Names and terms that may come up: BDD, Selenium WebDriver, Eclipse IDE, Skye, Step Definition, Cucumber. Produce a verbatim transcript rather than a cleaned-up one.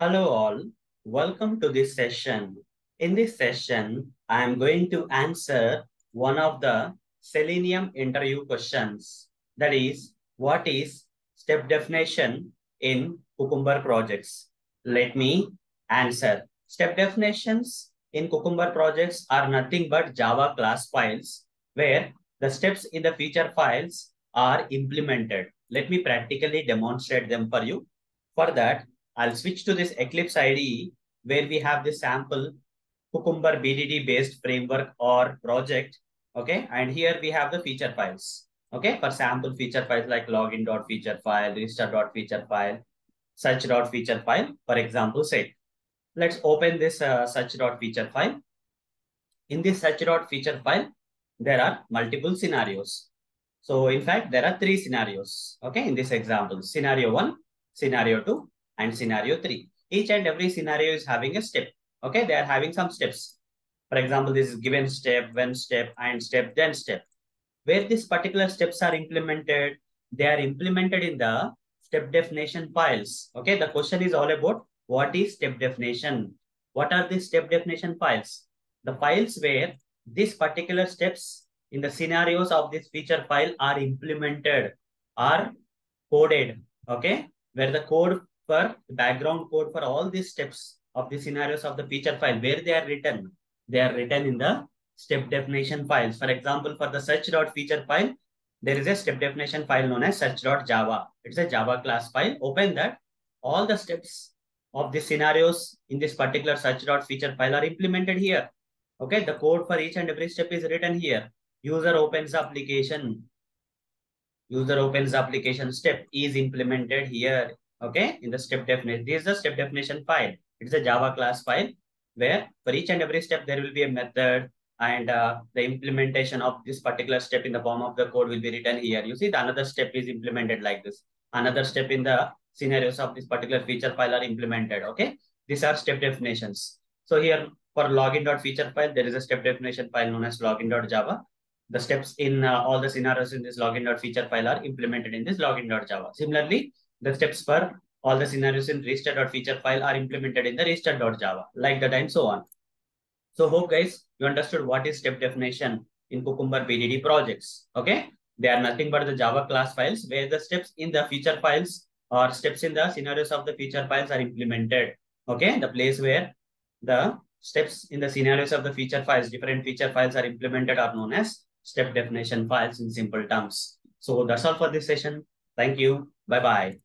Hello all, welcome to this session. In this session, I am going to answer one of the Selenium interview questions. That is, what is step definition in Cucumber projects? Let me answer. Step definitions in Cucumber projects are nothing but Java class files where the steps in the feature files are implemented. Let me practically demonstrate them for you. For that, I'll switch to this Eclipse I D E where we have this sample Cucumber B D D based framework or project. Okay. And here we have the feature files. Okay. For sample feature files like login.feature file, register.feature file, search.feature file, for example, say. Let's open this uh, search.feature file. In this search.feature file, there are multiple scenarios. So in fact, there are three scenarios. Okay. In this example, scenario one, scenario two, and scenario three. Each and every scenario is having a step. Okay, they are having some steps. For example, this is given step, when step, and step, then step. Where these particular steps are implemented, they are implemented in the step definition files. Okay, the question is all about what is step definition? What are these step definition files? The files where these particular steps in the scenarios of this feature file are implemented, are coded. Okay, where the code for the background code for all these steps of the scenarios of the feature file, where they are written, they are written in the step definition files. For example, for the search.feature file, there is a step definition file known as search.java. It's a Java class file. Open that. All the steps of the scenarios in this particular search.feature file are implemented here. Okay, the code for each and every step is written here. User opens application. User opens application step is implemented here. Okay, in the step definition. This is the step definition file. It's a Java class file where for each and every step, there will be a method and uh, the implementation of this particular step in the form of the code will be written here. You see, the another step is implemented like this. Another step in the scenarios of this particular feature file are implemented. Okay, these are step definitions. So here for login.feature file, there is a step definition file known as login.java. The steps in uh, all the scenarios in this login.feature file are implemented in this login.java. Similarly, the steps for all the scenarios in register.feature file are implemented in the register.java, like that and so on. So hope guys, you understood what is step definition in Cucumber B D D projects. Okay. They are nothing but the Java class files where the steps in the feature files or steps in the scenarios of the feature files are implemented. Okay. The place where the steps in the scenarios of the feature files, different feature files are implemented are known as step definition files in simple terms. So that's all for this session. Thank you. Bye-bye.